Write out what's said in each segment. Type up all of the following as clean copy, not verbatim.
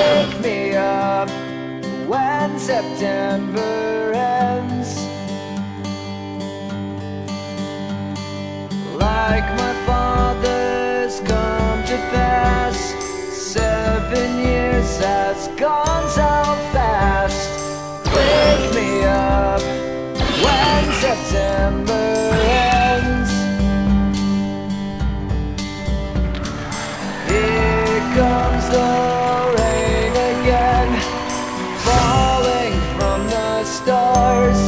wake me up when September ends. Like my father's come to pass, 7 years has gone so fast. Wake me up when September ends. Here comes the rain again, falling from the stars.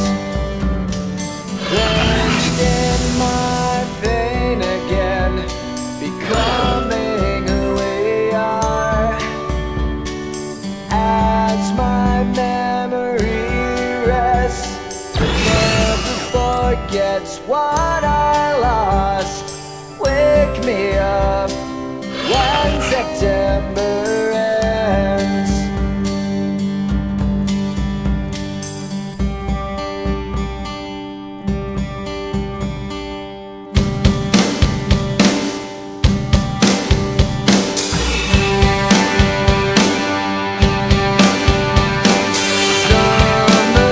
Drenched in my pain again, becoming who we are. As my memory rests, never forgets what I lost. Wake me up when September ends. Summer has come to pass, the innocent can never last.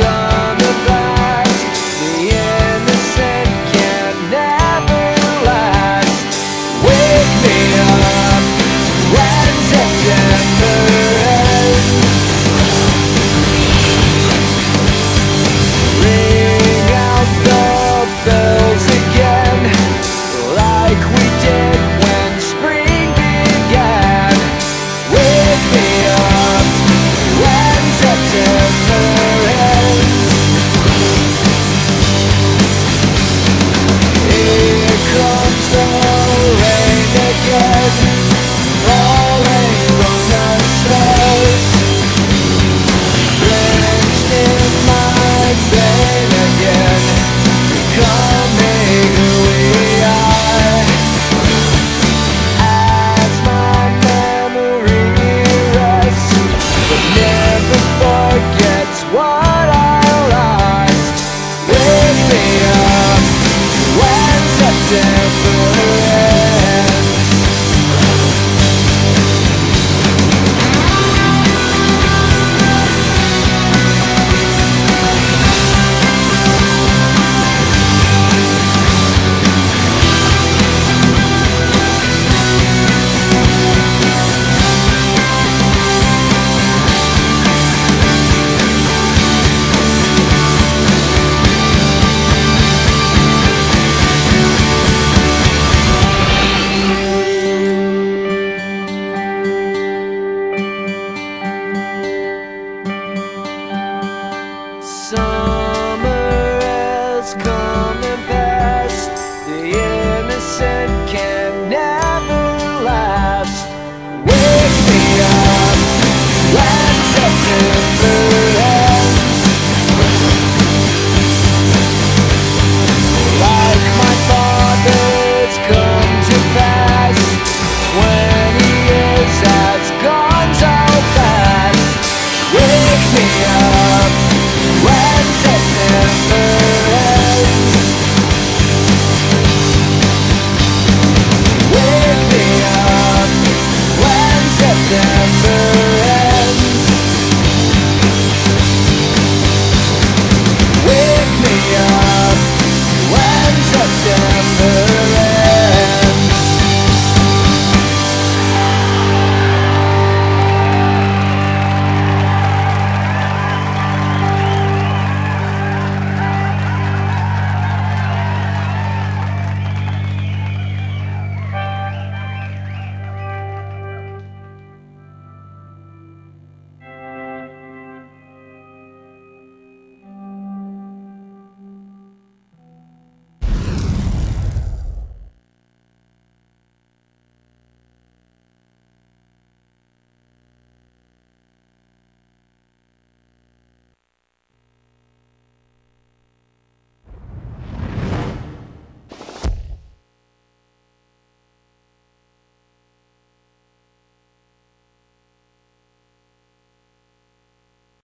Wake me up when September ends. Ring out the bells again, like we did when spring began. Wake me up when September ends. Here comes the rain again, falling from the stars. Drenched in my pain again, becoming who we are. As my memory rests, but never forgets what I lost. Wake me up when September ends. Summer has come and passed, the innocent can never last. Wake me up when September ends. Like my father's come to pass, 20 years has gone so fast. Wake me up when September ends. Wake me up when September ends.